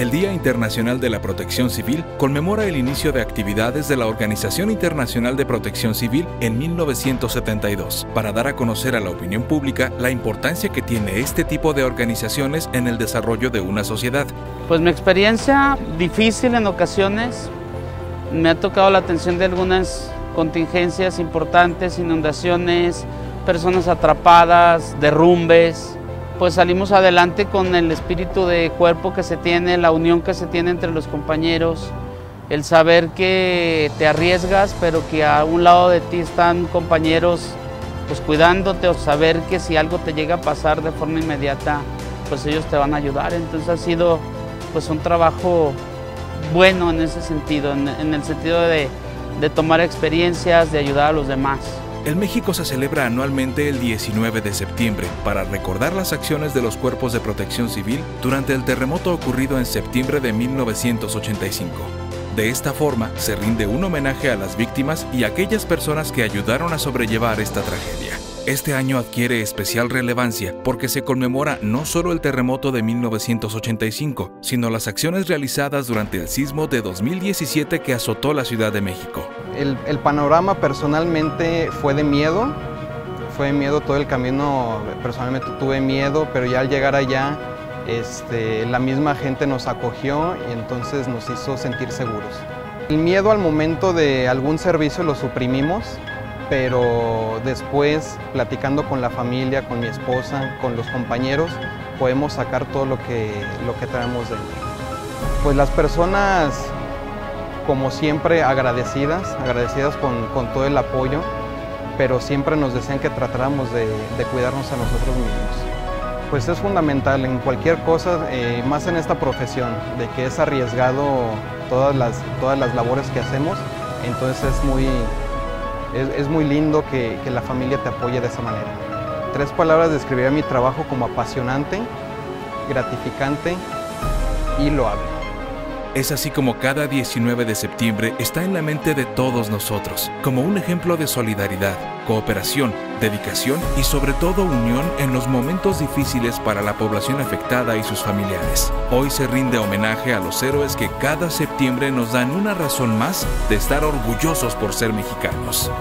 El Día Internacional de la Protección Civil conmemora el inicio de actividades de la Organización Internacional de Protección Civil en 1972, para dar a conocer a la opinión pública la importancia que tiene este tipo de organizaciones en el desarrollo de una sociedad. Pues mi experiencia difícil en ocasiones, me ha tocado la atención de algunas contingencias importantes, inundaciones, personas atrapadas, derrumbes. Pues salimos adelante con el espíritu de cuerpo que se tiene, la unión que se tiene entre los compañeros, el saber que te arriesgas, pero que a un lado de ti están compañeros pues cuidándote, o saber que si algo te llega a pasar de forma inmediata, pues ellos te van a ayudar. Entonces ha sido pues un trabajo bueno en ese sentido, en el sentido de tomar experiencias, de ayudar a los demás. En México se celebra anualmente el 19 de septiembre para recordar las acciones de los cuerpos de protección civil durante el terremoto ocurrido en septiembre de 1985. De esta forma se rinde un homenaje a las víctimas y a aquellas personas que ayudaron a sobrellevar esta tragedia. Este año adquiere especial relevancia porque se conmemora no solo el terremoto de 1985, sino las acciones realizadas durante el sismo de 2017 que azotó la Ciudad de México. El panorama personalmente fue de miedo todo el camino, personalmente tuve miedo, pero ya al llegar allá la misma gente nos acogió y entonces nos hizo sentir seguros. El miedo al momento de algún servicio lo suprimimos, pero después, platicando con la familia, con mi esposa, con los compañeros, podemos sacar todo lo que traemos de ello. Pues las personas, como siempre, agradecidas con todo el apoyo, pero siempre nos decían que tratáramos de cuidarnos a nosotros mismos. Pues es fundamental en cualquier cosa, más en esta profesión, de que es arriesgado todas las labores que hacemos, entonces es muy lindo que la familia te apoye de esa manera. Tres palabras describiría mi trabajo como apasionante, gratificante y loable. Es así como cada 19 de septiembre está en la mente de todos nosotros, como un ejemplo de solidaridad, cooperación, dedicación y sobre todo unión en los momentos difíciles para la población afectada y sus familiares. Hoy se rinde homenaje a los héroes que cada septiembre nos dan una razón más de estar orgullosos por ser mexicanos.